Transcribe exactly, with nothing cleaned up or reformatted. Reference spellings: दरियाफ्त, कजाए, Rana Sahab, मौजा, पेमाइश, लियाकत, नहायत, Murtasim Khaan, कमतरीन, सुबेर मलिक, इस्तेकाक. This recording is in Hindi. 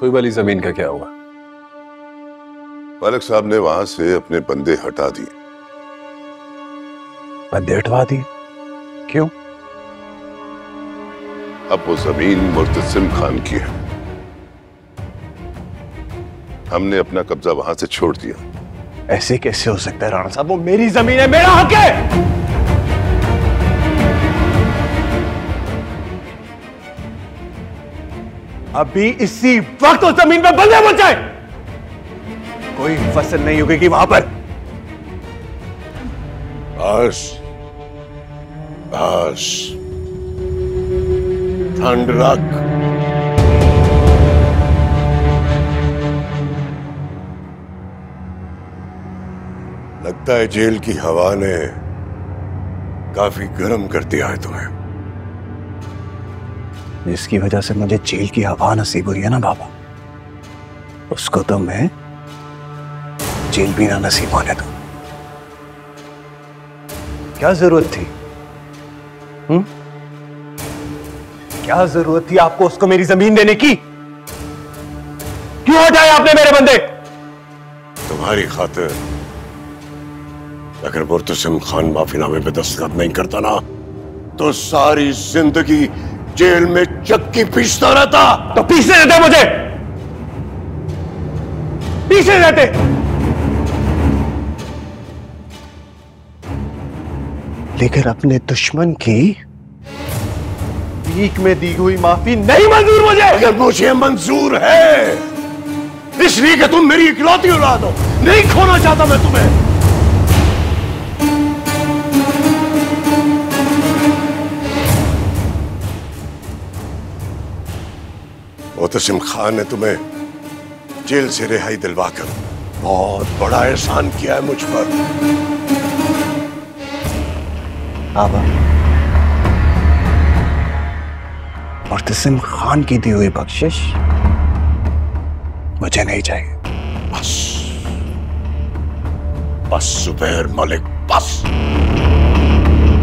कोई वाली जमीन का क्या हुआ? मालिक साहब ने वहां से अपने बंदे हटा दिए। बंदे हटवा दिए? क्यों? अब वो जमीन मुर्तसिम खान की है। हमने अपना कब्जा वहां से छोड़ दिया। ऐसे कैसे हो सकता है राणा साहब? वो मेरी जमीन है, मेरा हक है। अभी इसी वक्त उस जमीन पर बंदे मचाए, कोई फसल नहीं उगेगी वहां पर। बस बस ठंड रख। लगता है जेल की हवा ने काफी गर्म कर दिया है तुम्हें, जिसकी वजह से मुझे जेल की हवा नसीब हुई है ना बाबा, उसको तो मैं जेल भी ना नसीब होने दूं। क्या जरूरत थी हुँ? क्या जरूरत थी आपको उसको मेरी जमीन देने की? क्यों हटाए आपने मेरे बंदे? तुम्हारी खातिर। अगर मुर्तसिम खान माफीनामे पे दस्तखत नहीं करता ना, तो सारी जिंदगी जेल में चक्की पीसता रहता। तो पीसने देते मुझे, पीसने देते। लेकिन अपने दुश्मन की भीख में दी हुई माफी नहीं मंजूर मुझे। अगर मुझे मंजूर है, इसलिए कि तुम मेरी इकलौती औलाद हो। नहीं खोना चाहता मैं तुम्हें। मुर्तसिम खान ने तुम्हें जेल से रिहाई दिलवाकर बहुत बड़ा एहसान किया है मुझ पर। आबा, मुर्तसिम खान की दी हुई बख्शिश मुझे नहीं चाहिए। बस बस सुबेर मलिक, बस।